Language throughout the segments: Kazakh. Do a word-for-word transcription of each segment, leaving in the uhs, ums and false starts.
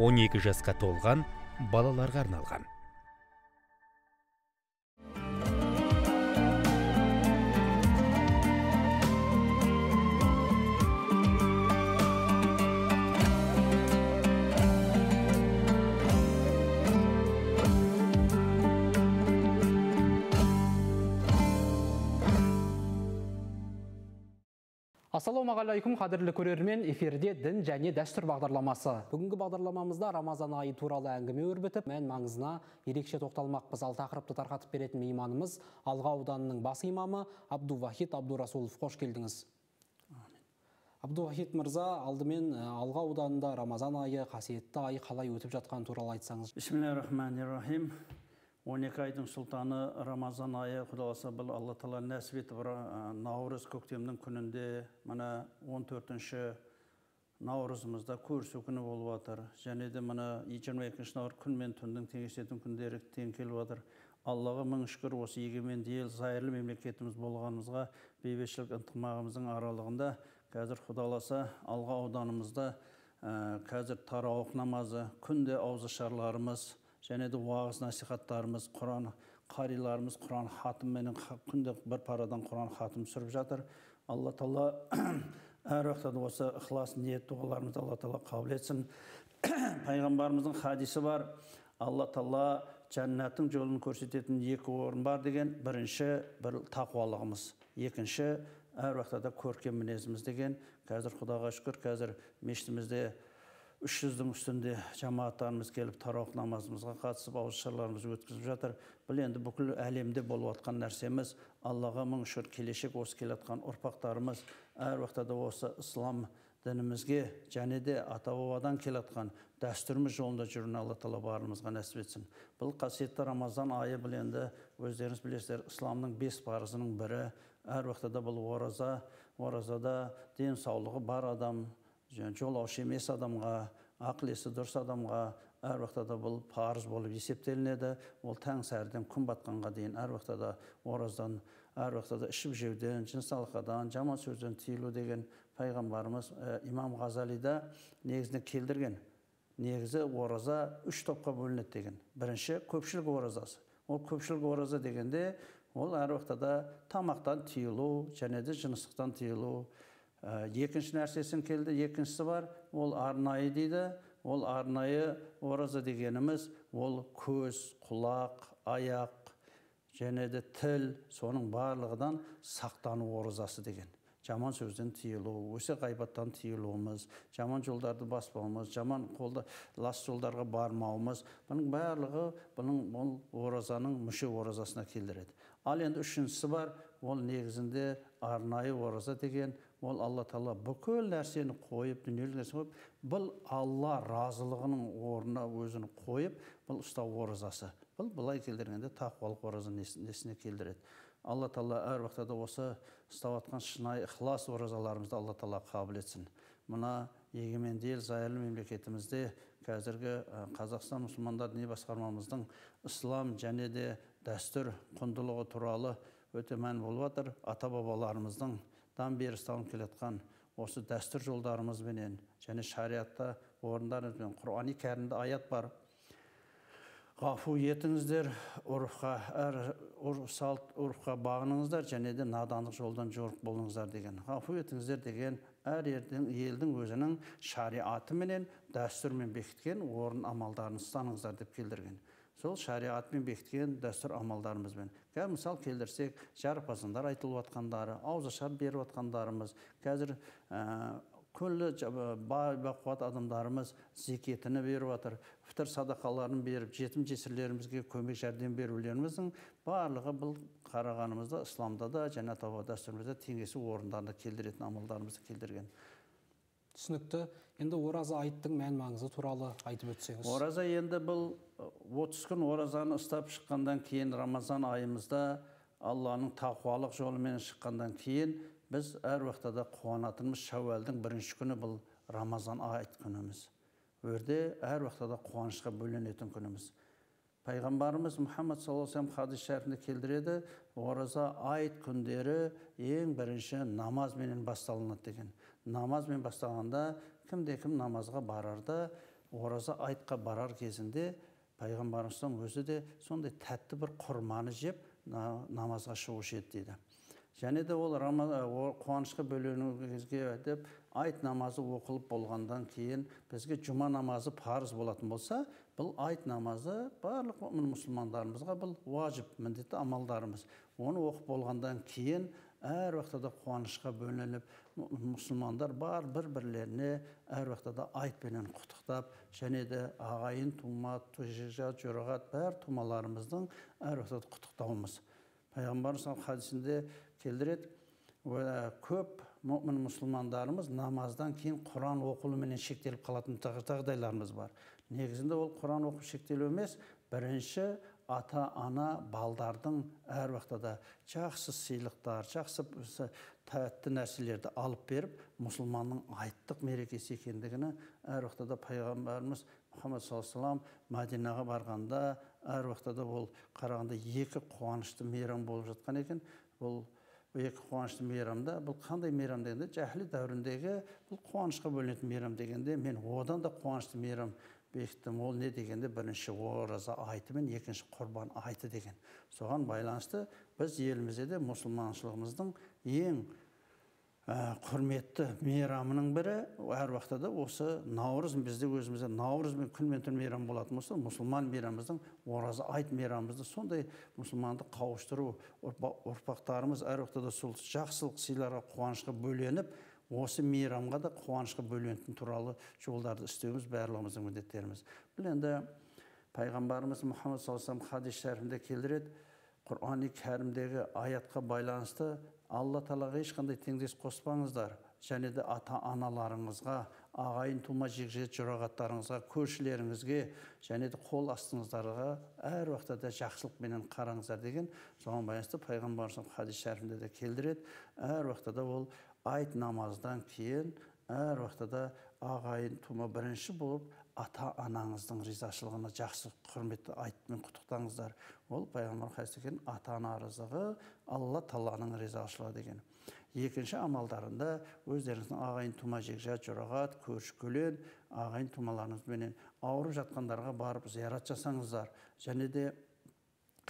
он екі жасқа толған балаларға арналған. Ассалаумағалайкум, қадірлі көрермен, эфирде дін және дәстүр бағдарламасы. Бүгінгі бағдарламамызда Рамазан айы туралы әңгіме өрбітіп, мән маңызына ерекше тоқталмақпыз. Ал тақырыпты тарқатып беретін мейманымыз Алға ауданының бас имамы Абдувахит Абдурасулов. Қош келдіңіз. Абдувахит мырза, алдымен Алға ауданында Рамазан айы, қасиетті ай қалай өтіп жатқан туралы айтсаңыз. Бисмиллахиррахманиррахим. он екі айдың сұлтаны Рамазан айы, құдаласа бұл Алла Тала нәсіп етіп, наурыз көктемнің күнінде, мына он төртінші наурызымызда көрісу күні болып жатыр. Және де мына жиырма екінші наурыз күн мен түндің теңесетін күндері тең келіп жатыр. Аллаға мың шүкір, осы егеменді ел, зайырлы мемлекетіміз болғанымызға, бейбітшілік ынтымағымыздың аралығында қазір құдаласа Алға ауданымызда қазір тарауық намазы, күнде ауызашарларымыз және де уағыз насихаттарымыз, Құран қариларымыз, Құран хатым, менің күнде бір парадан Құран хатым сүріп жатыр. Алла Тала әр уақытта осы ықылас ниет дұғаларымызды Алла Тала қабыл етсін. Пайғамбарымыздың хадисі бар. Алла Тала жәннаттың жолын көрсететін екі орын бар деген. Бірінші, бір тақуалығымыз. Екінші, әр уақытта да көркем мінезіміз деген. Қазір Құдаға шүкір, қазір мешітімізде үш жүздің үстінде жамааттарымыз келіп, тарауқ намазымызға қатысып, ауызашарларымызды өткізіп жатыр. Бұл енді бүкіл әлемде болып жатқан нәрсеміз. Аллаға мың шүкір, келешек осы келатқан ұрпақтарымыз әр уақытта да осы ислам дінімізге және де ата-бабадан келатқан дәстүріміз жолында жүрген Алла Тағала барымызға нәсіп етсін. Бұл қасиетті Рамазан айы бұл енді өздеріңіз білесіздер, исламның бес парызының бірі. Әр уақытта да бұл ораза, оразада денсаулығы бар адам, жол аушы емес адамға, ақылесі дұрыс адамға әр уақытта да бұл парыз болып есептелінеді. Ол таң сәріден күн батқанға дейін әр уақытта да ораздан, әр уақытта да ішіп жеуден, жынсалықадан, жаман сөзден тыйылу деген пайғамбарымыз имам Ғазалида негізіне келдірген. Негізі ораза үш топқа бөлінеді деген. Бірінші, көпшілік оразасы. Ол көпшілік ораза дегенде ол әр уақытта да тамақтан тыйылу және де жыныстықтан тыйылу. Екінші нәрсесін келді, екіншісі бар, ол арнайы дейді. Ол арнайы ораза дегеніміз, ол көз, құлақ, аяқ, және де тіл, соның барлығыдан сақтану оразасы деген. Жаман сөзден тыйылу, өсе ғайбаттан тыйылуымыз, жаман жолдарды баспауымыз, жаман қолда лас жолдарға бармауымыз. Бұның барлығы бұның оразаның мүше оразасына келдіреді. Ал енді үшіншісі бар, ол негізінде арнайы ораза деген. Ол Алла Тағала бүкіл нәрсені қойып, дүниелік нәрсені қойып, бұл Алла разылығының орнына өзін қойып, бұл ұстау оразасы. Бұл былай келдіргенде тақуалық ораза несіне келдіреді. Алла Тағала әр уақытта да осы ұстауатқан шынайы ықылас оразаларымызды Алла Тағала қабыл етсін. Мына егеменді ел, зайырлы мемлекетімізде қазіргі Қазақстан мұсылмандар діни басқармамыздың ислам және де дәстүр құндылығы туралы өте мән болып жатыр. Ата-бабаларымыздың дан бері ұстанып келетқан осы дәстүр жолдарымызбенен және шариатта орындарымызбен Құр'ани кәрімде аят бар. Ғафу етіңіздер, ұрыпқа бағыныңыздар және де надандық жолдан жорық болыңыздар деген. Ғафу етіңіздер деген әр елдің өзінің шариаты менен дәстүрмен бекіткен орын амалдарын ұстаныңыздар деп келдірген. Сол шариғатпен бекіткен дәстүр амалдарымызбен. Кәр мысал келдірсек, жарапазандар айтылып атқандары, ауызашар беріп атқандарымыз, қазір күлі бай-бақуат адамдарымыз зекетіні беріп атыр, фітір садақаларын беріп, жетім-жесірлерімізге көмек жәрдем берулеріміздің барлығы бұл қарағанымызда, исламда да, және таба дәстүрімізде теңесі орындарында келдіретін амалдарымызды келдірген. Түсінікті. Енді ораза айттың мән маңызы туралы айтып өтсеңіз. Ораза енді бұл отыз күн оразаны ұстап шыққандан кейін Рамазан айымызда Алланың тақуалық жолымен шыққандан кейін біз әр уақытта да қуанатынымыз шәуәлдің бірінші күні бұл Рамазан айт күніміз. Өрде әр уақытта да қуанышқа бөленетін күніміз. Пайғамбарымыз Мұхаммад саллаллаху алейхи уассалам хадис шәрінде келдіреді, ораза айт күндері ең бірінші намазменен басталынады деген. Намазмен басталғанда кімде-кім намазға барарда orazı aytqa barar kezinde Peygamberimizden özü de sonday tatlı bir kurmanı jep namazga şığış etdi dedi. Jene de ol Kuanışqa bölünüge dep ayt namazı oqılıp bolğandan keyin bizge juma namazı farz bolatın bolsa, bul ayt namazı barlıq mümin musulmanlarımızga bul vacip mіндетті amaldarımız. Onu oqıp bolğandan keyin әр вақытта қуанышқа бөленіп, мұсылмандар бар бір-бірлеріне әр вақытта айтпенен құттықтап, және де ағайын, тума, тұжыжа, жұрағат бәр тумаларымыздың әр вақытта құттықтауымыз. Пайғамбарымыздың хадисінде келдіреді, көп мүмін мұсылмандарымыз намаздан кейін Құран оқылуымен шектеліп қалатын тағдайларымыз бар. Негізінде ол Құран оқып шектелу емес, бірінші ата, ana, baldardın her vaxta da çaksız sıylıqlar, çaksız tətli nərsilerde alıp verip, musulmanın ayıttıq merekesi ekendigini her vaxta da Peygamberimiz Muhammed sallallahu aleyhi ve sellem Madine'ye barğanda, her vaxta da ol qarağında iki quanışlı meyram bolub жатқан ekan. Ol iki quanışlı meyramda, bu qanday meyram degende, jahili dövründegi bu quanışqa bölünетін meyram degende, men odan da quanışlı meyram бекіттім. Ол не дегенде бірінші ораза айты мен екінші құрбан айты деген. Соған байланысты біз елімізде де мұсылманшылығымыздың ең құрметті мейрамының бірі әр уақытта да осы наурыз. Бізде өзімізде наурыз мен күн мен түн мейрам болатын болса, мұсылман мейрамымыздың ораза айт мейрамымызды сондай мұсылманды қауыштыру, ұрпақтарымыз әр уақытта да сол жақсылық сыйларға қуанышқа бөленіп, осы мейрамға да қуанышқа бөленетін туралы жолдарды істеуіміз барлығымыздың міндеттеріміз. Бұл енді пайғамбарымыз Мұхаммед саллаллаху алейхи хадис шәрифінде келдіреді, Құр'ани Кәрімдегі аятқа байланысты Алла Тағалаға ешқандай теңдес қоспаңыздар, және де ата-аналарыңызға, ағайын тума жекжет жұрағаттарыңызға, көршілеріңізге, және де қол астыңыздарға әр уақытта да жақсылық менен қараңыздар деген. Соған байланысты пайғамбарымыздың хадис шәрифінде де келдіреді, әр уақытта да ол айт намаздан кейін әр уақытта да ағайын тума бірінші болып ата-анаңыздың ризашылығына жақсы құрметті айтпен құттықтаңыздар. Ол пайғамбар хадисте келген ата-ана ризығы Алла Тағаланың ризашылығы деген. Екінші амалдарында өздеріңіздің ағайын тума жекжат жұрағат, көрші-көлең, ағайын тумаларыңызбенен ауырып жатқандарға барып зиярат жасаңыздар, және де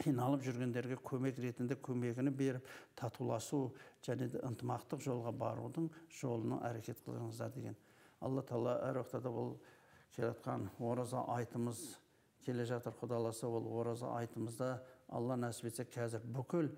қиналып жүргендерге көмек ретінде көмегіні беріп, татуласу және де ынтымақтық жолға барудың жолына әрекет қылыңыздар деген. Алла Тағала әр уақытта бұл келатқан ораза айтымыз келе жатыр, Құдаласа ол ораза айтымызда Алла нәсіп етсе қазір бүкіл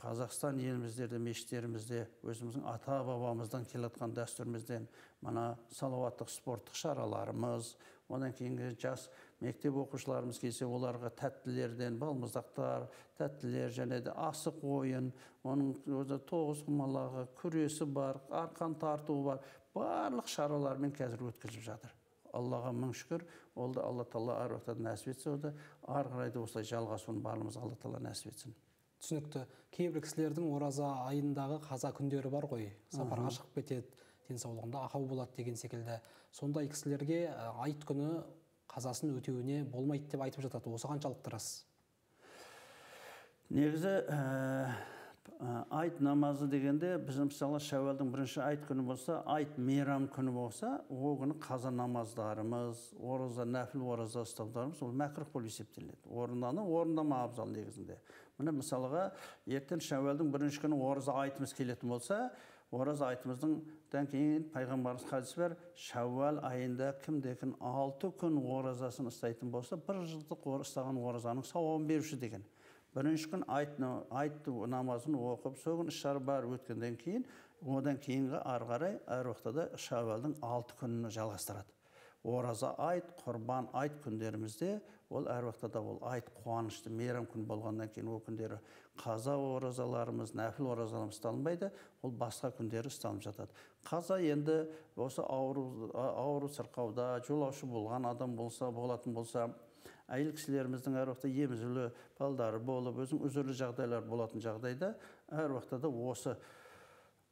Қазақстан еліміздерде, мешіттерімізде, өзіміздің ата-бабамыздан келатқан дәстүрімізден, мына салауаттық спорттық шараларымыз, одан кейінгі жас мектеп оқушыларымыз келсе, оларға тәттілерден балмұздақтар, тәттілер және де асық ойын, оның өзі тоғызқұмалағы, күресі бар, арқан тартуы бар, барлық шаралармен қазір өткізіп жатыр. Аллаға мың шүкір, ол да Алла Тағала әр уақытта нәсіп етсе, ол да ары қарай да осылай жалғасуын барлығымызға Алла Тағала нәсіп етсін. Түсінікті. Кейбір кісілердің ораза айындағы қаза күндері бар ғой, сапарға шығып кетеді, денсаулығында ақау болады деген секілді. Сондай кісілерге айт күні қазасын өтеуіне болмайды деп айтып жатады. Осы қаншалықты рас? Негізі айт намазы дегенде біз мысалы Шәуәлдің бірінші айт күні болса, айт мейрам күні болса, ол күні қаза намаздарымыз, ораза, нәпіл ораза ұстаударымыз ол мәкруһ болып есептеледі. Орынданы орындама абзал негізінде. Міне мысалға ертең Шәуәлдің бірінші күні ораза айтымыз келетін болса, ораза айтымыздың кейін пайғамбарымыз хадисі бар, Шәуәл айында кімдекін алты күн оразасын ұстайтын болса, бір жылдық ұстаған оразаның сауабын беруші деген. Бірінші күн айт намазын оқып, соғын іс-шара бар өткенден кейін, одан кейінгі ары қарай әр уақытта да Шәуәлдің алты күнін жалғастырады. Ораза айт, құрбан айт күндерімізде, ол әр уақытта да ол айт қуанышты мейрам күн болғаннан кейін ол күндері қаза оразаларымыз, нәпіл оразаларымыз ұсталынбайды, ол басқа күндері ұсталып жатады. Қаза енді осы ауру сырқауда жолаушы болған адам болса, болатын болса, әйел кісілеріміздің әр уақытта емізілі балдары болып, өзің үзірлі жағдайлар болатын жағдайда, әр уақытта да осы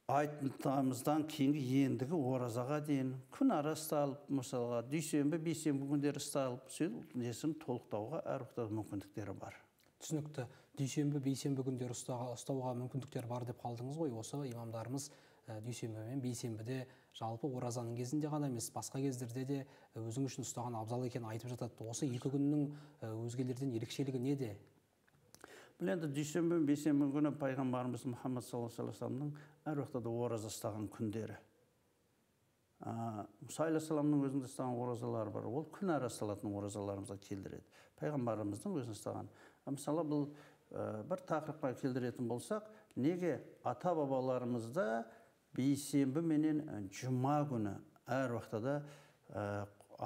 айтымыздан кейінгі ендігі оразаға дейін күн ара ұсталып, мысалға дүйсенбі, бейсенбі күндері ұсталып, несін толықтауға әр уақытта мүмкіндіктері бар. Түсінікті. Дүйсенбі, бейсенбі күндері ұстауға мүмкіндіктері бар деп қалдыңыз ғой, осы имамдарымыз дүйсенбі мен бейсенбіде жалпы оразаның кезінде ғана емес, басқа кездерде де өзің үшін ұстаған абзал екенін айтып жатады. Осы екі күннің өзгелерден ерекшелігі неде? Бұл енді дүйсенбі мен бейсенбі күні пайғамбарымыз Мұхаммед саллаллаху алейхи вассаламның әр уақытта ораза ұстаған күндері. Мұса алейхиссаламның өзінде ұстаған оразалары бар. Ол күн ара салатын оразаларымызға келдіреді. Пайғамбарымыздың өзінде ұстаған. Мысалы бұл бір тақырыпқа келдіретін болсақ, неге ата-бабаларымызда бейсенбі менен жұма күні әр уақытта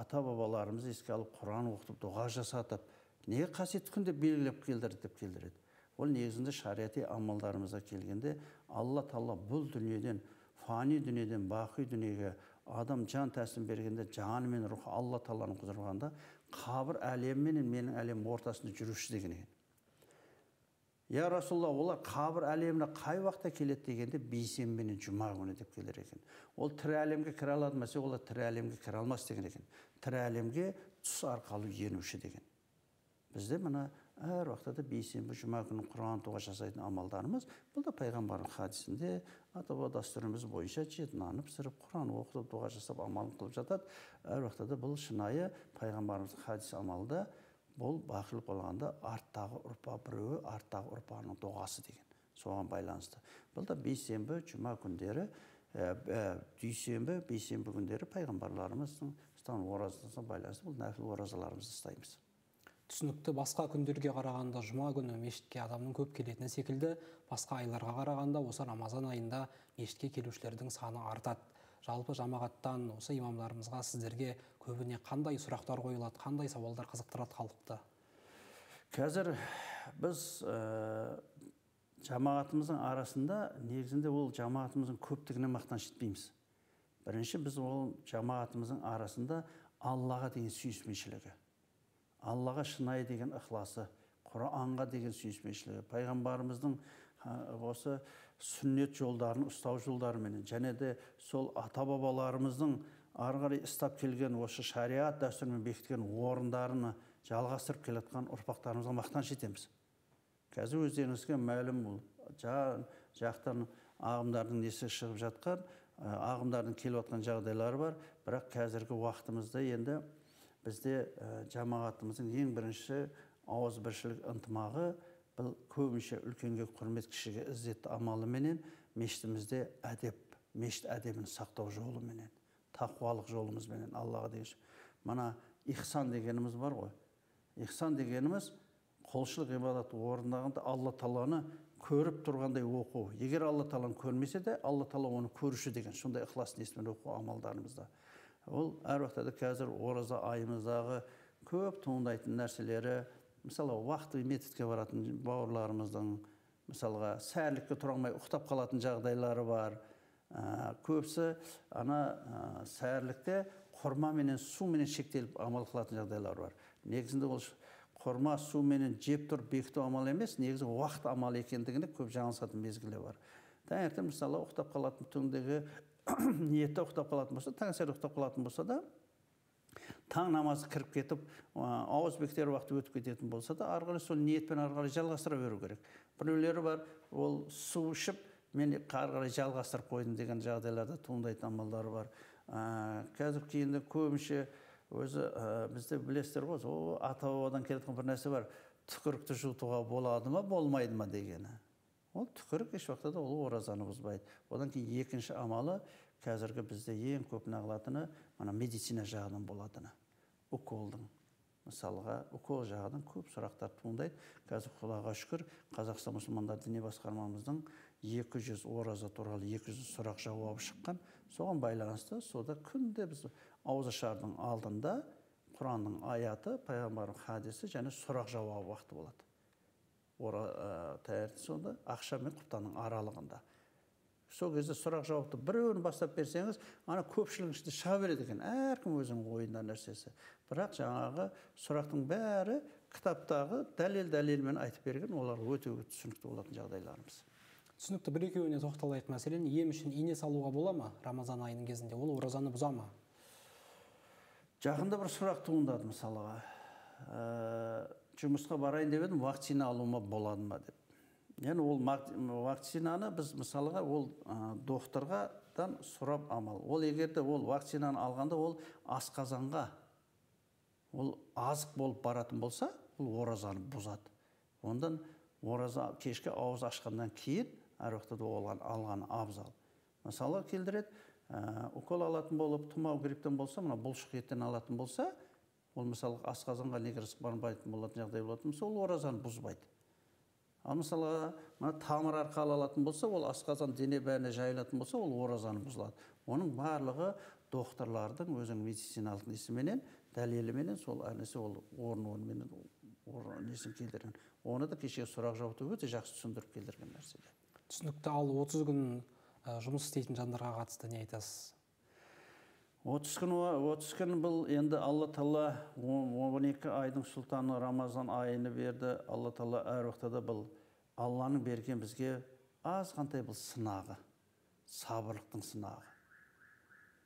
ата-бабаларымыз еске алып, Құран оқытып, дұға жасатып, неге қасиетті күнде белгілеп келдірді деп келдіреді. Ол негізінде шариғи амалдарымызға келгенде Алла Тағала бұл дүниеден, фани дүниеден, бақи дүниеге адам жан тәсілім бергенде, жаны мен рухы Алла Тағаланың құзырында, қабір әлемі менен менің әлемім ортасында жүруші деген екен. Я Расулла, олар қабір әлеміне қай уақытта келеді дегенде бейсенбінің жұма күні деп келер екен. Ол тірі әлемге кіре алады, мәсе олар тірі әлемге кіре алмас деген екен. Тірі әлемге түс арқалы енуші деген. Бізде мына әр уақытта бейсенбі жұма күнін Құран тоға жасайтын амалдарымыз, бұл да пайғамбардың хадисінде ата-баба дәстүріміз бойынша жетінанып, сырып Құран оқытып, тоға жасап амалын қылып жатады. Әр уақытта бұл шынайы пайғамбарымыздың хадис амалда бұл бақилық болғанда арттағы ұрпа біреуі, арттағы ұрпаның доғасы деген. Соған байланысты. Бұл да бейсенбі, жұма күндері, дүйсенбі, бейсенбі күндері пайғамбарларымыздың ұстаған оразасына байланысты. Бұл нәпіл оразаларымызды ұстаймыз. Түсінікті, басқа күндерге қарағанда жұма күні мешітке адамның көп келетіні секілді, басқа айларға қарағанда осы Рамазан айында мешітке келушілердің саны артады. Жалпы жамағаттан осы имамдарымызға сіздерге көбіне қандай сұрақтар қойылады, қандай сауалдар қызықтырады халықты? Қазір біз жамағатымыздың арасында, негізінде ол жамағатымыздың көптігіне мақтан жетпейміз. Бірінші, біз ол жамағатымыздың арасында Аллаға деген сүйіспеншілігі, Аллаға шынайы деген ықыласы, Құранға деген сүйіспеншілігі, пайғамбарымыздың осы сүннет жолдарын, ұстау жолдарымен, және де сол ата-бабаларымыздың арғарай ұстап келген осы шариат дәстүрімен бекіткен орындарыны жалғастырып келатқан ұрпақтарымызға мақтан жетеміз. Қазір өздеріңізге мәлім бұл жақтан ағымдардың несі шығып жатқан, ағымдардың келіп жатқан жағдайлары бар, бірақ қазіргі уақытымызда енді бізде жамағатымыздың ең бірінші ауызбіршілік ынтымағы бұл көбінше үлкенге құрмет, кішіге ізет амалы менен, мешітімізде әдеп, мешіт әдебін сақтау жолы менен, тақуалық жолымыз менен Аллаға деген. Мына ихсан дегеніміз бар ғой. Ихсан дегеніміз құлшылық ғибадат орындағанда Алла Тағаланы көріп тұрғандай оқу. Егер Алла Тағаланы көрмесе де, Алла Тағала оны көруші деген, сондай ықылас ниетпен оқу амалдарымызда. Ол әр уақытта қазір ораза айымыздағы көп туындайтын нәрселері, мысалы, уақыты методке баратын бауырларымыздың, мысалға, сәрлікке тұрамай ұқтап қалатын жағдайлары бар. Көпсі, ана сәрлікте құрма менен, су менен шектеліп амал қылатын жағдайлары бар. Негізінде ол құрма, су менен жеп тұр, бекіту амал емес, негізінде уақыт амал екендігіне көп жаңылысатын мезгілі бар. Таңертең, мысалы, ұқтап қалатын түндегі ниетті ұқтап қалатын болса, таңсәрі ұқтап қалатын болса да, таң намазы кіріп кетіп, ауыз бектер уақыты өтіп кететін болса да, арғылы сол ниетпен арғылы жалғастыра беру керек. Біреулері бар, ол су ішіп, мен арғылы жалғастырып қойдым деген жағдайларда туындайтын амалдары бар. Қазір кейінді көбінше өзі бізде білесіздер ғой, о, ата-бабадан келетін бір нәрсе бар, түкірікті жұтуға болады ма, болмайды ма дегені. Ол түкірік еш уақытта да ол оразаны бұзбайды. Одан кейін екінші амалы, қазіргі бізде ең көп нағылатыны медицина жағынан болатыны. Уколдың, мысалға, укол жағынан көп сұрақтар туындайды. Қазір Құдайға шүкір, Қазақстан мұсылмандар діни басқармамыздың екі жүз ораза туралы екі жүз сұрақ жауабы шыққан. Соған байланысты, сода күнде біз ауызашардың алдында Құранның аяты, пайғамбардың хадисі және сұрақ жауабы уақыты болады. Таңертең сонда ақшам мен құптанның аралығында. Сол кезде сұрақ жауапты біреуін бастап берсеңіз, ана көпшілігінің ішінде шыға береді екен, әркім өзінің ойында нәрсесі. Бірақ жаңағы сұрақтың бәрі кітаптағы дәлел-дәлелмен айтып берген, олар өте түсінікті болатын жағдайларымыз. Түсінікті, бір екеуіне тоқталайық. Мәселен, ем үшін ине салуға бола ма Рамазан айының кезінде? Ол оразаны бұза ма? Жақында бір сұрақ туындады, мысалға. Жұмысқа барайын деп едім, вакцина алуыма болады ма деп. Yani ol vaksinanı biz misalga ol doktordan sorab amal. Ol eğer de ol vaksinanı alganda ol asqazanga ol azık bol baratın bolsa ol orazanı buzat. Ondan oraza keşke ağız aşkandan keyin aroqtada olan algan abzal. Mesela keldiret ukol alatın bolup tumau gripten bolsa mana bulşuq еттен alatın bolsa ol misal asqazanga neger risk barmaytın bolatın jagday bolatın bolsa ol orazanı buzbayt. Ал мысалы, мына тамыр арқалы алатын болса, ол асқазан дене бәріне жайылатын болса, ол оразаны бұзылады. Оның барлығы докторлардың өзінің медициналық несіменен, дәлеліменен сол әрнесі ол орын-орынменен несін келдірген. Оны да кеше сұрақ жауапты өте жақсы түсіндіріп келдірген нәрседе. Түсінікті. Ал отыз күн жұмыс істейтін жандарға қатысты не айтасыз? отыз күн бұл енді Алла Тағала он екі айдың сұлтаны Рамазан айыны берді. Алла Тағала әр уақытта бұл Алланың берген бізге аз қандай бұл сынағы, сабырлықтың сынағы.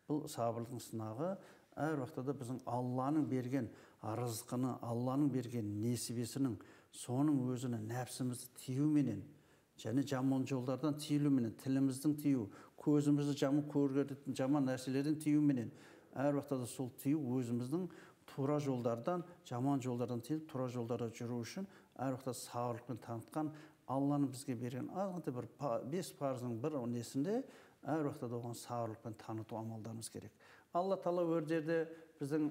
Бұл сабырлықтың сынағы әр уақытта біздің Алланың берген рызқыны, Алланың берген несібесінің соның өзіне нәпсімізді тиюменен, және жаман жолдардан тиюменен, тіліміздің тию, көзімізді жаман көргетін жаман нәрселерден тиюменен, әр уақытта сол тию өзіміздің тура жолдардан, жаман жолдардан тиіп, тура жолдарда жүру үшін әр уақытта сабырлықпен танытқан Алланың бізге берген азғантай бір бес парызының бір несінде әр уақытта оған сабырлықпен таныту амалдарымыз керек. Алла Тағала өрдерде біздің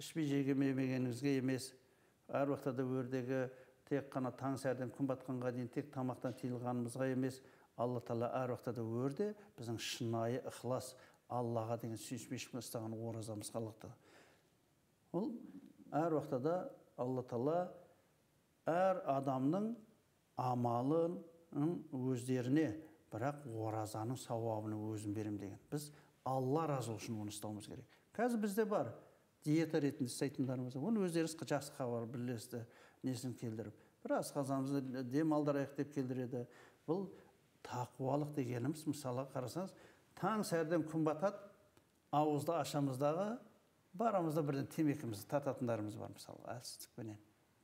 ішпей жегемегенімізге емес, әр уақытта өрдегі тек қана таң сәрден күн батқанға дейін тек тамақтан тыйылғанымызға емес, Алла Тағала әр уақытта өрде біздің шынайы ықылас Аллаға деген сүйіспеншілікпен ұстаған оразамызға лықты. Ол әр уақытта Алла Тағала әр адамның амалын өздеріне, бірақ оразаның сауабын өзін берем деген. Біз Алла разылығы үшін оны ұстауымыз керек. Қазір бізде бар диета ретінде сайтындарымыз. Оны өздеріңіз жақсы хабар білесіздер, несін келдіріп. Біраз қазанымызды дем алдырайық деп келдіреді. Бұл тақуалық дегеніміз, мысалға қарасаңыз, таң сәрден күн батат, ауызда ашамыздағы барамызда бірден темекімізді тататындарымыз бар, мысалы, әлсіздікпенен.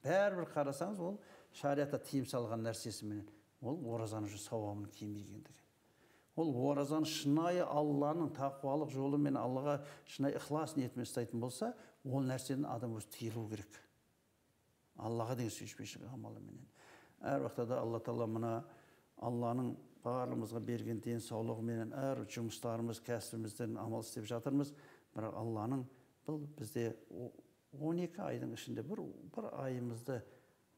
Бәрібір қарасаңыз, ол шариатта тыйым салған нәрсесімен, ол оразаның сауабын кемегендігі. Ол оразаны шынайы Алланың тақуалық жолы мен Аллаға шынайы ықылас ниетпен ұстайтын болса, ол нәрседен адам өзі тыйылу керек. Аллаға деген сүйіспеншілік амалы менен. Әр уақытта Алла Тағала мына Алланың барлығымызға берген денсаулығы менен әр жұмыстарымыз, кәсібімізден амал істеп жатырмыз. Бірақ Алланың бұл бізде он екі айдың ішінде бір бір айымызды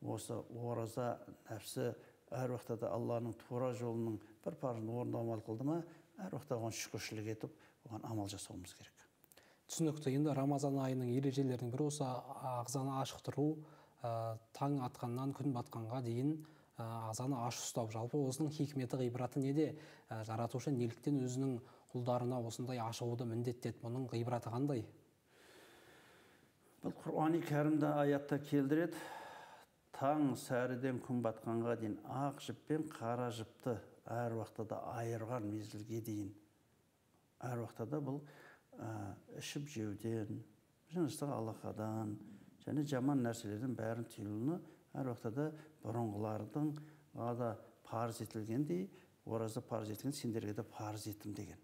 осы ораза нәпсі әр уақытта Алланың тура жолының бір парызын орындамал қылды ма, әр уақытта оған шүкіршілік етіп, оған амал жасауымыз керек. Түсінікті. Енді Рамазан айының ережелерінің бірі осы ағзаны ашық тұру, таң атқаннан күн батқанға дейін ағзаны ашық ұстау. Жалпы осының хикметі, ғибраты неде? Жаратушы неліктен өзінің құлдарына осындай ашығуды міндеттеді? Мұның ғибраты қандай? Бұл Құр'ани Кәрімде аятта келдіреді. Таң сәріден күн батқанға дейін ақ жіппен қара жіпті әр уақытта да айырған мезілге дейін. Әр уақытта да бұл ішіп жеуден, жыныстық алақадан және жаман нәрселердің бәрін тыйылуны әр уақытта да бұрынғылардың да парыз етілгендей, ораза парыз етілген, сендерге де парыз етім деген.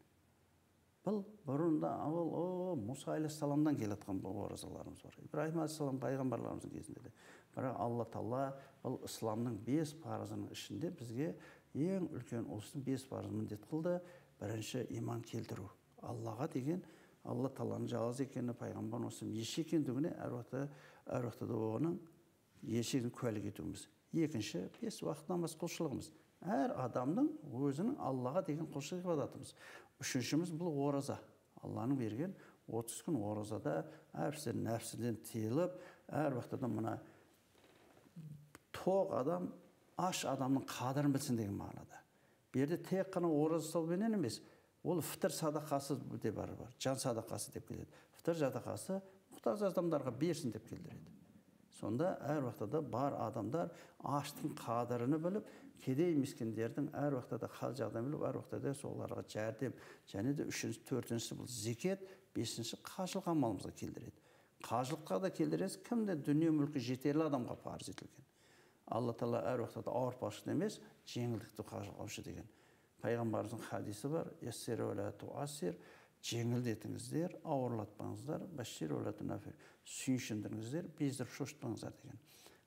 Бұл бұрында ол Мұса алейхиссаламдан келатқан оразаларымыз бар. Ибраһим алейхиссалам пайғамбарларымыздың кезінде де. Бірақ Алла Тағала бұл исламның бес парызының ішінде бізге ең үлкен ұлыстың бес парызын міндет қылды. Бірінші иман келтіру. Аллаға деген, Алла Тағаланың жалғыз екеніне, пайғамбар осының еші екендігіне әр уақытта оның ешігін куәлік етуіміз. Екінші бес уақыт намаз құлшылығымыз. Әр адамның өзінің Аллаға деген құлшылық ибадатымыз. Үшіншіміз бұл ораза. Алланың берген отыз күн оразада әр нәрседен нәпсіден тыйылып, әр уақытта мына тоқ адам, аш адамның қадірін білсін деген мағынада. Берде тек қана ораза ұстаумен емес, ол фитр садақасы деп бар, жан садақасы деп келеді. Фитр садақасы мұқтаж адамдарға берсін деп келдіреді. Сонда әр уақытта бар адамдар аштың қадіріні біліп, кедей мискендердің әр уақытта қал жағдайын біліп, әр уақытта соларға жәрдем, және де үшінші, төртінші бұл зекет, бесінші қажылық амалымызға келдіреді. Қажылыққа да келдіреді, кімде дүние мүлкі жетерлі адамға парыз етілген. Allah Teala her vaxtda ağır başlı demez, cengillikte karşılamışı degen. Peygamberimizin hadisi var. Yessir öyle tuasir, cengil detinizdir, ağırlatmanızdır, başir öyle tunafir, sünşindirinizdir, bizdir şoştmanızdır degen.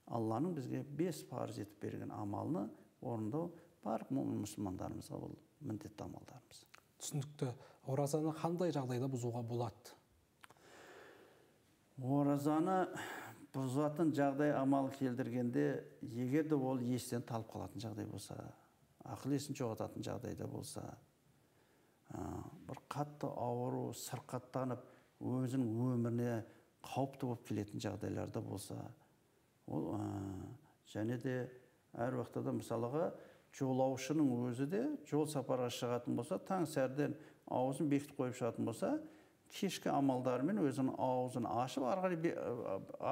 Allah'ın bizge beş farz etip bergen amalını orunda barık mümin Müslümanlarımızga bol mündet amallarımız. Tüsündüktü. Orazanı qanday jagdayda buzuğa bolat? Orazanı buzatın jagday amal keldirgende, egerde ol естен talip qalatın jagday bolsa, akıl esin jogatатын jagdayda bolsa, bir katty auru, sirqatlanıp, özün ömürine qawpty bolup keleten jagdaylarda bolsa, ol jane de her waqtda da misalıga жолаушының өзі де жол сапарға шығатын болса, таң сәрден аузын бекітіп қойып шығатын болса, кешкі амалдарымен өзінің аузын ашып,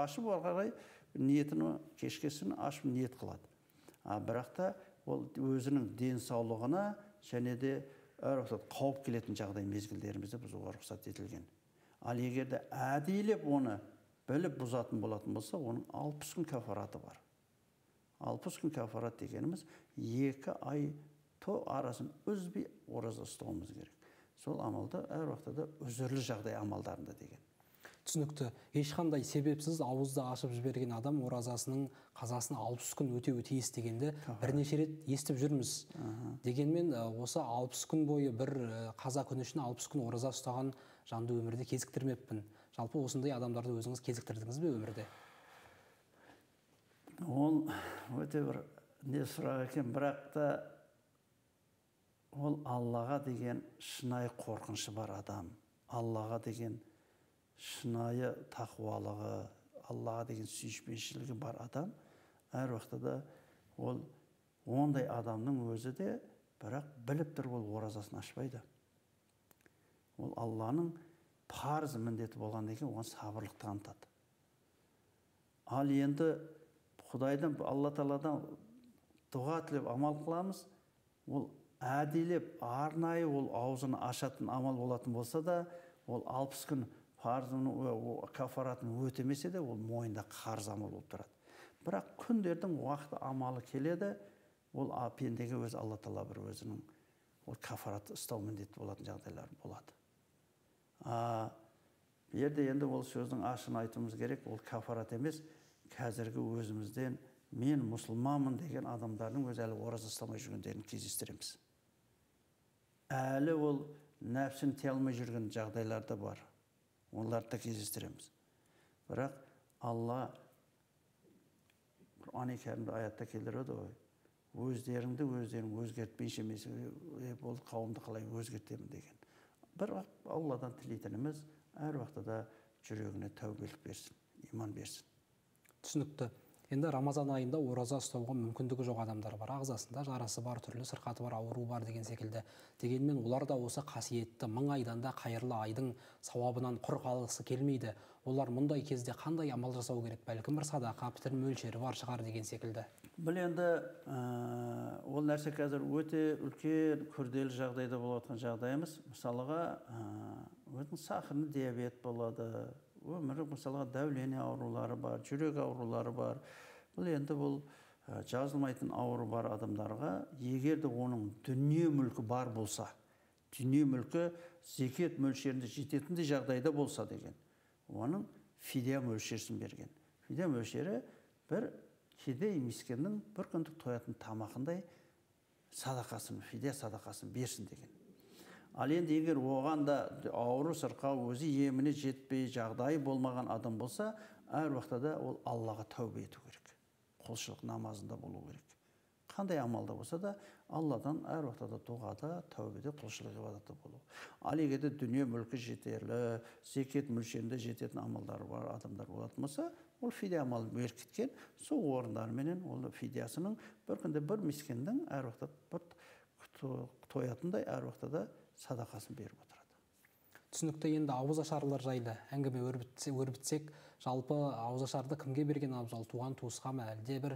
ашып арқарай ниетін кешкесін ашып ниет қылады. А бірақ та ол өзінің денсаулығына және де қауіп келетін жағдай мезгілдерімізді бұзуға рұқсат етілген. Ал егер де әдейілеп оны біліп бұзатын болатын болса, оның алпыс күн кафараты бар. алпыс күн кафарат дегенimiz екі ай то арасын үзбей ораза ұстауымыз керек. Сол амалда әр уақытта үзірлі жағдай амалдарында деген. Түсінікті. Ешқандай себепсіз ауызды ашып жіберген адам оразасының қазасын алпыс күн өте өтейіс дегенде бірнеше рет естіп жүрміз. Дегенмен осы алпыс күн бойы бір қаза күні үшін алпыс күн ораза ұстаған жанды өмірде кезіктірмеппін. Жалпы осындай адамдарды өзіңіз кезіктірдіңіз бе өмірде? Ол өте бір не сұрақ екен, бірақ та ол Аллаға деген шынайы қорқынышы бар адам, Аллаға деген шынайы тақуалығы, Аллаға деген сүйіспеншілігі бар адам, әр уақытта да ол ондай адамның өзі де, бірақ біліп тұр ол оразасын ашпайды. Ол Алланың парыз міндеті болған деген оған сабырлық танытады. Ал енді Құдайдан, Алла Тағаладан дұға тілеп амал қыламыз, ол әдейлеп, арнайы ол аузын ашатын амал болатын болса да, ол алпыс күн парзының кафаратын өтемесе де, ол мойында қарыз амал болып тұрады. Бірақ күндердің уақыты амалы келеді, ол пендеге өз Алла Тағала бір өзінің кафараты ұстау міндетті болатын жағдайлар болады. Ерде енді ол сөздің ашын айтуымыз керек, ол кафарат емес. Қазіргі өзімізден мен мұсылманмын деген адамдардың өз әлі ораза ұстамай жүргендерін кездестіреміз. Әлі ол нәпсін тие алмай жүрген жағдайлар да бар. Оларды да кездестіреміз. Бірақ Алла Құран-ы Кәрімде аятта келдіреді ғой. Өздеріңді өздерің өзгертпейше ол қауымды қалай өзгертемін деген. Бірақ Алладан тілейтініміз әр уақытта жүрегіне тәубелік берсін, иман берсін. Түсінікті. Енді Рамазан айында ораза ұстауға мүмкіндігі жоқ адамдар бар. Ағзасында жарасы бар, түрлі сырқаты бар, ауру бар деген секілді. Дегенмен олар да осы қасиетті мың айдан да қайырлы айдың сауабынан құр қалғысы келмейді. Олар мұндай кезде қандай амал жасау керек? Бәлкім бір садақа, пітір мөлшері бар шығар деген секілді. Бұл енді ол нәрсе қазір өте үлкен күрделі жағдайда болып жатқан жағдайымыз. Мысалға, өзінің сахарный диабет болады. Өмірі, мысалға, дәулене аурулары бар, жүрек аурулары бар. Бұл енді бұл жазылмайтын ауру бар адамдарға, егер де оның дүние мүлкі бар болса, дүние мүлкі зекет мөлшерінде жететіндей жағдайда болса деген, оның фидия мөлшерін берген. Фидия мөлшері бір кедей мискеннің бір күндік тоятын тамақындай садақасын, фидия садақасын берсін деген. Ал енді егер оған да ауру сырқау өзі еміне жетпей жағдайы болмаған адам болса, әр уақытта ол Аллаға тәубе ету керек. Құлшылық намазында болу керек. Қандай амалда болса да Алладан әр уақытта дұғада, тәубеде, құлшылық ибадатта болу. Ал егер дүние мүлкі жетерлі, зекет мөлшерінде жететін амалдары бар адамдар болатын болса, ол фидия амалын беркіткен, сол орындарменен ол фидиясының бір күнде бір мискендің әр уақытта бір тоятындай әр уақытта садақасын беріп отырады. Түсінікті. Енді ауызашарлар жайлы әңгіме өрбітсек, жалпы ауызашарды кімге берген абзал? Туған туысқа ма, әлде бір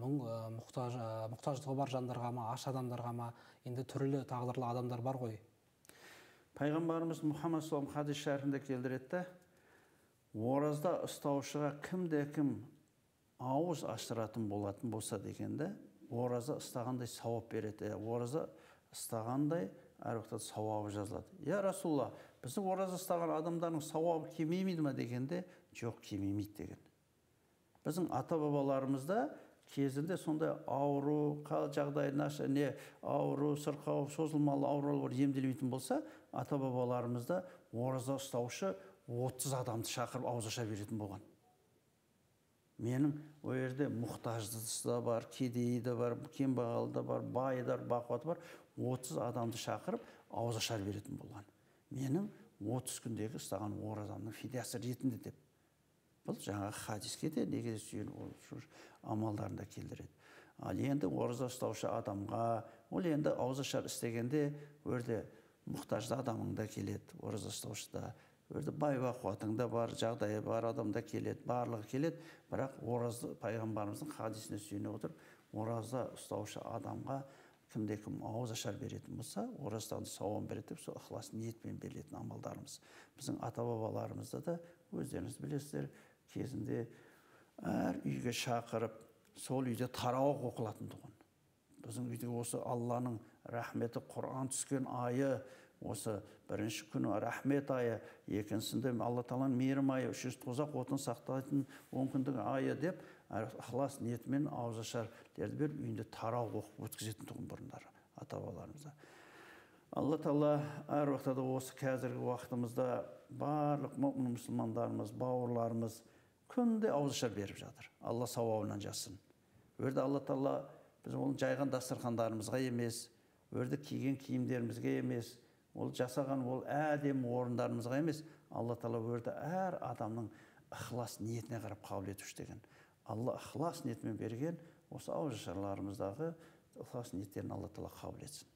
мұқтаждығы бар жандарға ма, аш адамдарға ма? Енді түрлі тағдырлы адамдар бар ғой. Пайғамбарымыз Мұхаммад саллаллаху алейхи вассалам хадис шәрхінде келдіреді: оразда ұстаушыға кімде кім ауыз аштыратын болатын болса дегенде, ораза ыстағандай сауап береді, ораза ыстағандай әр уақытта сауабы жазылады. Я Расулла, біздің ораза ұстаған адамдардың сауабы кемеймейді ме дегенде, жоқ, кемеймейді деген. Біздің ата-бабаларымызда кезінде сондай ауру, жағдай наша, не ауру, сырқау, созылмалы аурулар емделмейтін болса, ата-бабаларымызда ораза ұстаушы отыз адамды шақырып ауыз аша беретін болған. Benim o yerde muhtaçlısı da var, kedeyi de var, kembağalı da var, bayı da var, baqvatı var. otuz adamı şakırıp ağız aşar veretim bolğan. Benim otuz gündeki ıstağan orazamın fidası retinde deyip. Бұл жаңа хадиске де неге сүйен амалдарында келдіреді. Ал енді ораза ұстаушы адамға, ол енді ауыз ашар істегенде өрде мұқтажды адамың да келеді, ораза ұстаушы да. Өрде бай бақуатыңда бар, жағдайы бар адамда келеді, барлығы келеді. Бірақ оразды пайғамбарымыздың хадисіне сүйене отырып, ораза ұстаушы адамға кімде кім ауыз ашар беретін болса, ораздан сауап береді, сол ықылас ниетпен берілетін амалдарымыз. Біздің ата-бабаларымызда да өздеріңіз білесіздер, кезінде әр үйге шақырып, сол үйде тарауық оқылатын тұғын. Біздің үйде осы Алланың рахметі, Құран түскен айы, осы бірінші күні рахмет айы, екіншісінде Алла Тағаланың мейірім айы, үшінші тозақ отын сақтайтын он күндік айы деп, ықылас ниетпен ауыз ашарларды беріп, үйінде тарауық оқып өткізетін тұғын бұрындары ата-бабаларымызда. Алла Тағала әр уақытта осы қазіргі уақытымызда барлық мүмін мұсылмандарымыз, бауырларымыз күнде ауыз ашар беріп жатыр. Алла сауабынан жазсын. Өрді Алла Тағала біз оның жайған дастархандарымызға емес, өрді киген киімдерімізге емес, ол жасаған ол әдем орындарымызға емес, Алла Тағала өрді әр адамның ықылас ниетіне қарап қабыл етуші деген. Алла ықылас ниетімен берген осы ауыз ашарларымыздағы ықылас ниеттерін Алла Тағала қабыл етсін.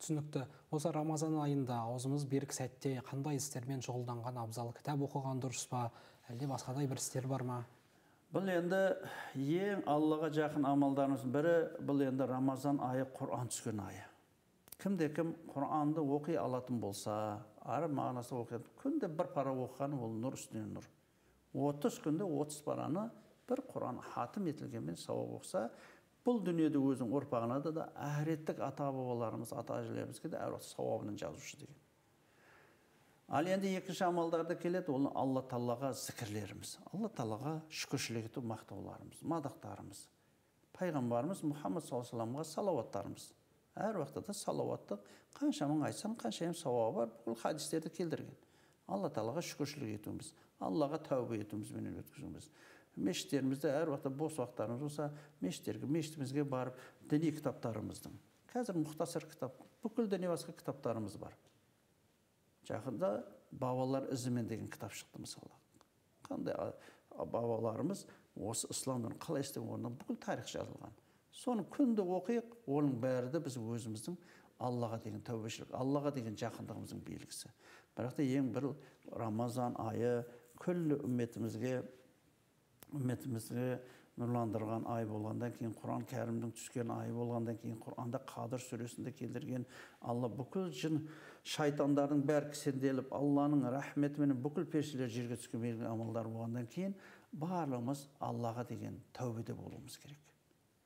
Түсінікті. Осы Рамазан айында аузымыз берік сәтте қандай істермен шұғылданған абзал, кітап оқыған дұрыс па, әлде басқадай бір істер бар ма? Бұл енді ең Аллаға жақын амалдарымыздың бірі, бұл енді Рамазан айы, Құран түскен айы. Кімде кім Құранды оқи алатын болса, әрі мағынасы оқиды, күнде бір пара оқыған ол нұр үстіне нұр. отыз күнде отыз параны бір Құран хатым етілгенмен сауап оқса, бұл дүниеде өзің ұрпағына да да әхіреттік ата-бабаларымыз, ата-әжелерімізге де әр уақытта сауабының жазушы деген. Ал енді екінші амалдарда келеді, оны Алла Тағалаға зікірлеріміз, Алла Тағалаға шүкіршілік ету мақтауларымыз, мадақтарымыз, пайғамбарымыз Мұхаммад саллаллаху алейхи уассаламға салауаттарымыз. Әр уақытта да салауаттық, қанша мың айтсаң, қаншайым сауабы бар, бұл хадистерді келдірген. Алла Тағалаға шүкіршілік етуіміз, Аллаға тәубе етуімізбен өткізуіміз. Мешіттерімізде әр уақытта бос уақыттарымыз болса, мешіттерімізге барып, діни кітаптарымыздың. Қазір мұқтасыр кітап, бүкіл діни басқа кітаптарымыз бар. Жақында бабалар ізімен деген кітап шықты мысалы. Қандай бабаларымыз осы исламның қалай істеген орнынан бүкіл тарих жазылған. Соны күнде оқиық, оның бәрі де біз өзіміздің Аллаға деген тәубешілік, Аллаға деген жақындығымыздың белгісі. Бірақ та ең бір Рамазан айы күллі үмметімізге үмметімізге нұрландырған ай болғандан кейін, Құран кәрімдің түскен ай болғандан кейін, Құранда қадыр сүресінде келдірген Алла бүкіл жын шайтандардың бәрі кісенделіп, Алланың рахметімен бүкіл періштелер жерге түскен белгілі амалдар болғандан кейін, барлығымыз Аллаға деген тәубеде болуымыз керек.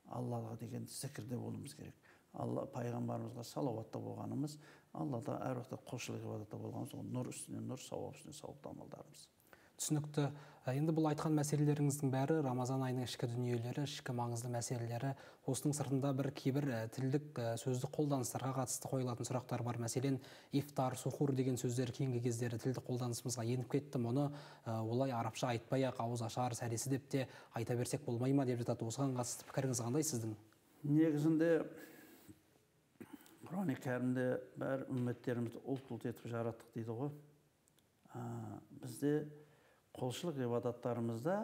Аллаға деген зікірде болуымыз керек. Алла пайғамбарымызға салауатта болғанымыз, Аллада әр уақытта құлшылық ибадатта болғанымыз, нұр үстіне нұр, сауап үстіне сауапты амалдарымыз. Түсінікті. Енді бұл айтқан мәселелеріңіздің бәрі Рамазан айының ішкі дүниелері, ішкі маңызды мәселелері, осының сыртында бір кейбір тілдік сөздік қолданыстарға қатысты қойылатын сұрақтар бар. Мәселен, ифтар, сухур деген сөздер кейінгі кездері тілдік қолданысымызға еніп кетті. Оны олай арабша айтпай-ақ, ауыз ашар, сәресі деп те айта берсек болмай ма деп жатады. Осыған қатысты пікіріңіз қандай сіздің? Негізінде Құран-ы Кәрімде бәрі үмметтерімізді ұлт-ұлт етіп жараттық дейді ғой. Бізде қолшылық ғибадаттарымызда,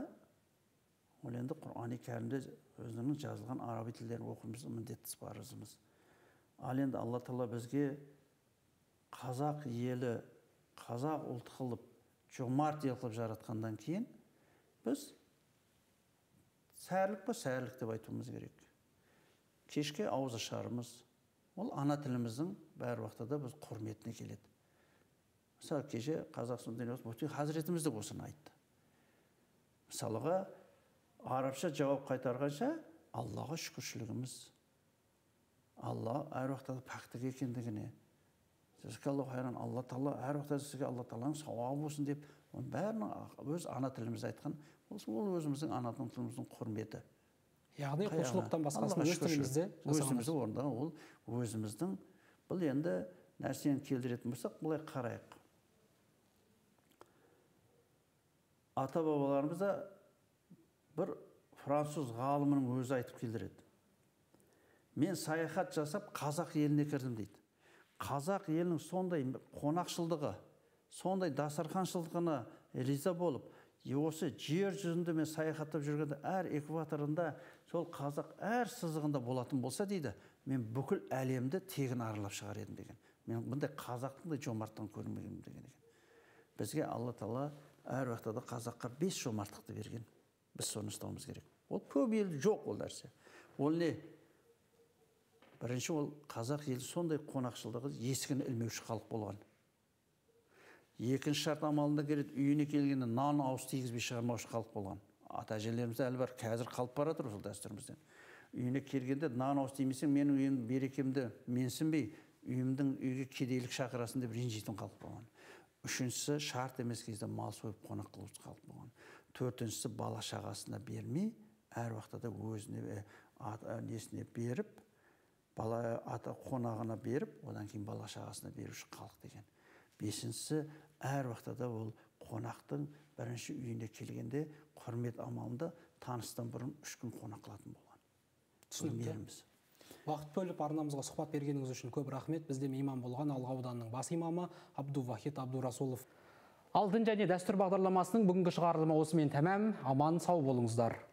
ол енді Құран-ы Кәрімде өзінің жазылған араби тілдерін оқуымыз міндетті парызымыз. Ал енді Алла Тағала бізге қазақ елі, қазақ ұлт қылып, жомарт ел қылып жаратқандан кейін, біз сәрлік бі сәрлік деп айтуымыз керек. Кешке ауыз ашарымыз, ол ана тіліміздің бәрі уақытта біз құрметіне келеді. Мысалы, кеше Қазақстан дүниесі Мүфти Хазіретіміз де осыны айтты. Мысалыға, Arapça cevap kaytargança Allah'a şükürçülüğümüz. Allah her vaxtada paktiki ekendigini. Sizge Allah hayran Allah Taala her vaxtada sizge Allah Taala'nın savabı olsun deyip, onun bärini öz ana tilimizde aytkan, ol özümüzdün ana tilimizin hürmeti. Yağni qoşuluktan başqasını öz tilimizde özümüzde orda ol özümüzdün bul endi närseni keldireten bolsak, bulay qarayıq. Ata babalarımız da bir Fransız ғалымының өзі айтып келдіреді. Мен саяхат жасап қазақ еліне кірдім дейді. Қазақ елінің сондай қонақшылдығы, сондай дастарханшылдығына риза болып, осы жер жүзінде мен саяхаттап жүргенде әр экваторында, сол қазақ әр сызығында болатын болса дейді, мен бүкіл әлемді тегін аралап шығар едім деген. Мен бұндай қазақтың да жомарттан көрмегенмін деген екен. Бізге Алла Тағала әр уақытта да қазаққа бес жомарттықты берген. Biz so'ni istawimiz gerek. Ol köp el joq ol narsa. Ol ne? Birinchi ol Qazaq eli sonday qonaqchiligi eskini ilmevchi xalq bo'lgan. Ikkinchi shart amalında kerak uyini kelganda non avuz tegizbey chiqarmoqchi xalq bo'lgan. Ata-ajelerimiz albatta hozir qolib boradir o'sha dasturimizdan. Uyini kelganda non avuz demasang, mening uyim berekimdi mensinbey, uyimning uyga kedaylik chaqirasin deb rinjitun xalq bo'lgan. Үшіншісі, шарт емес кезде мал сойып қонақ қылып қалып болған. Төртіншісі, бала шағасына бермей, әр уақытта өзіне несіне беріп, бала ата қонағына беріп, одан кейін бала шағасына беруші халық деген. Бесіншісі, әр уақытта ол қонақтың бірінші үйіне келгенде құрмет амалында таныстан бұрын үш күн қонақ қылатын болған. Түсінікті. Vaqt bölüp arnamızga suhbat bergeniniz üçün köp rahmet. Bizdem imam bolğan Alğa ауданының бас имамы Абдувахит Абдурасулов. Алтын және дәстүр бағдарламасының бүгінгі шығарылымы осымен тәмам. Аман сау болыңыздар.